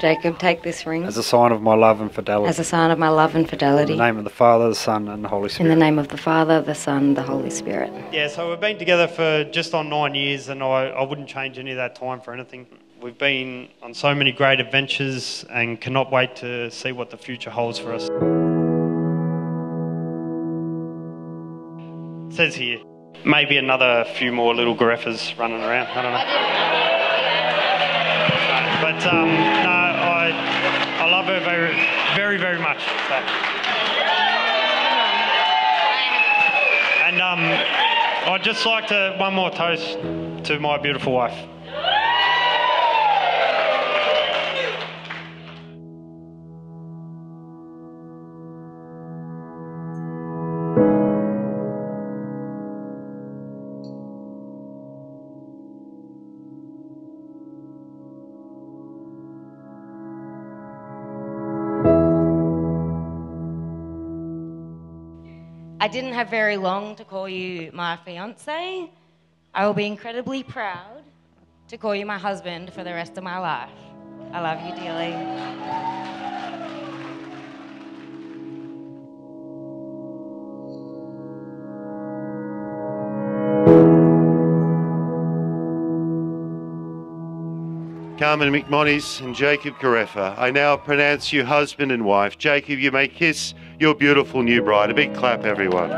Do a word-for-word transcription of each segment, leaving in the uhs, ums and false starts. Jacob, take this ring. As a sign of my love and fidelity. As a sign of my love and fidelity. In the name of the Father, the Son, and the Holy Spirit. In the name of the Father, the Son, the Holy Spirit. Yeah, so we've been together for just on nine years, and I, I wouldn't change any of that time for anything. We've been on so many great adventures and cannot wait to see what the future holds for us. It says here, maybe another few more little Gareffas running around. I don't know. But, um, no, I love her very, very, very much. So. And um, I'd just like to, one more toast to my beautiful wife. I didn't have very long to call you my fiancé. I will be incredibly proud to call you my husband for the rest of my life. I love you dearly. Carmen McMonies and Jacob Gareffa, I now pronounce you husband and wife. Jacob, you may kiss your beautiful new bride. A big clap, everyone.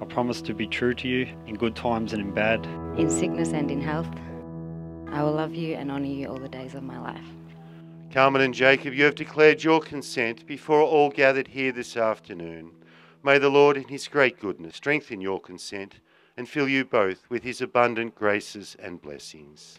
I promise to be true to you in good times and in bad. In sickness and in health. I will love you and honour you all the days of my life. Carmen and Jacob, you have declared your consent before all gathered here this afternoon. May the Lord in his great goodness strengthen your consent and fill you both with his abundant graces and blessings.